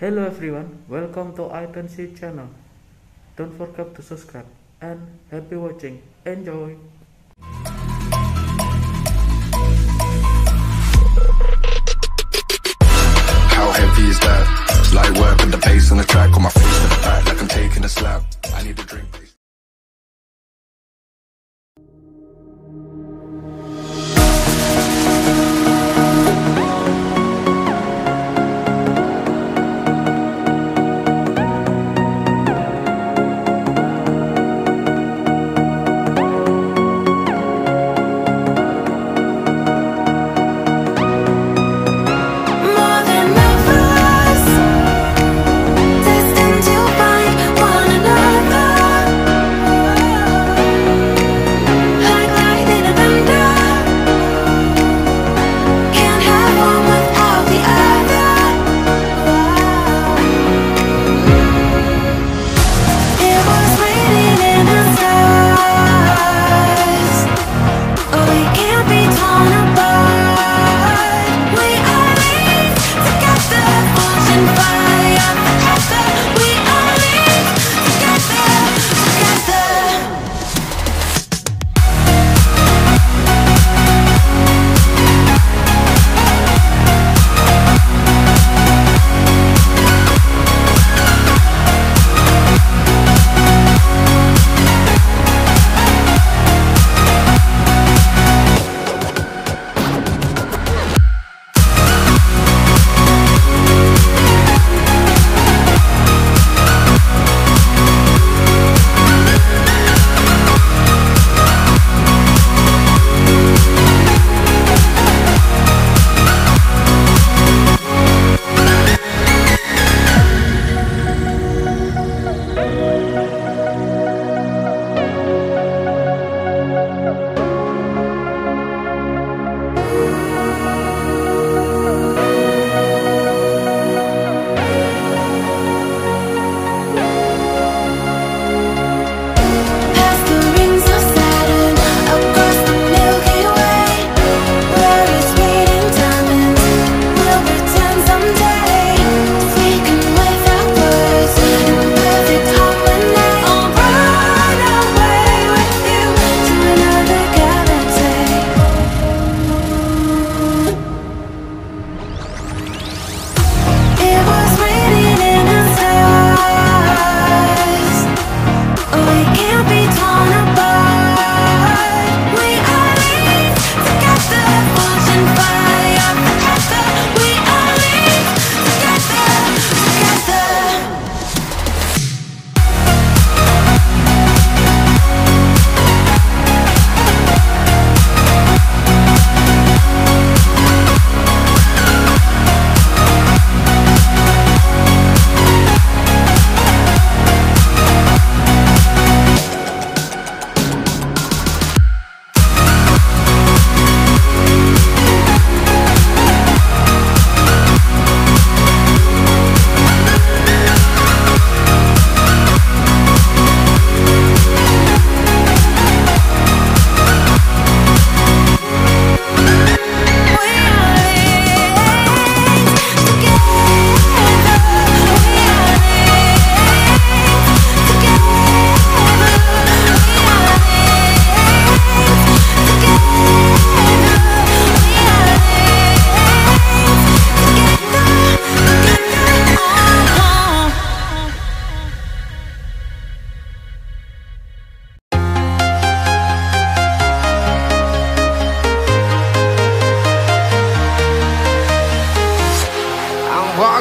Hello everyone, welcome to AoiTenshi Channel. Don't forget to subscribe and happy watching. Enjoy! How heavy is that? It's light work with the bass on the track, on my face to the back like I'm taking a slap. I need a drink, please.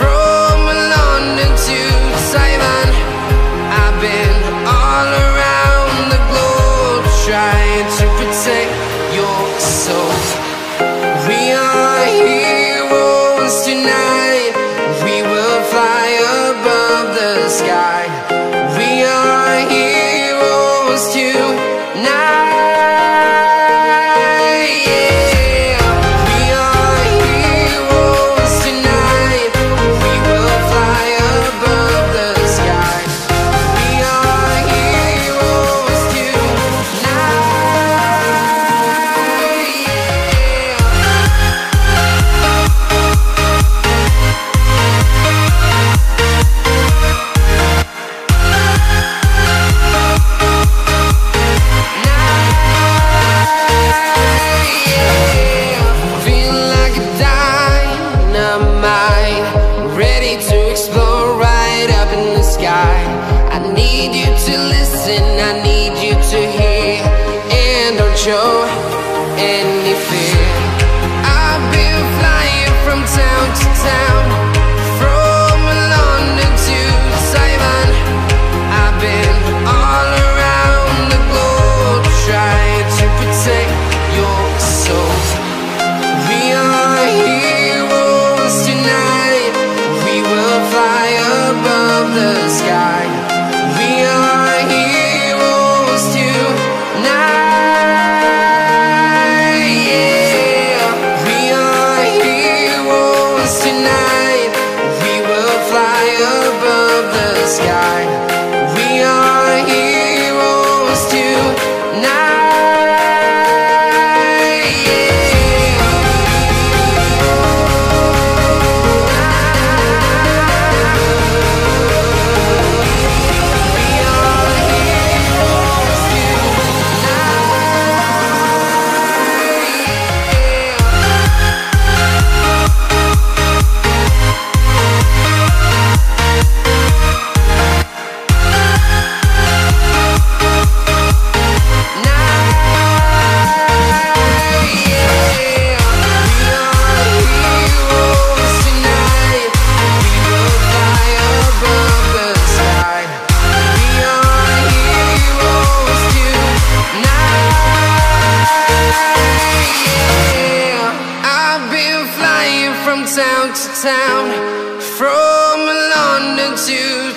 from London to Taiwan. I've been all around the globe, trying to protect your soul. We are heroes tonight. We will fly above the sky. We are heroes tonight, yeah. town to town, from London to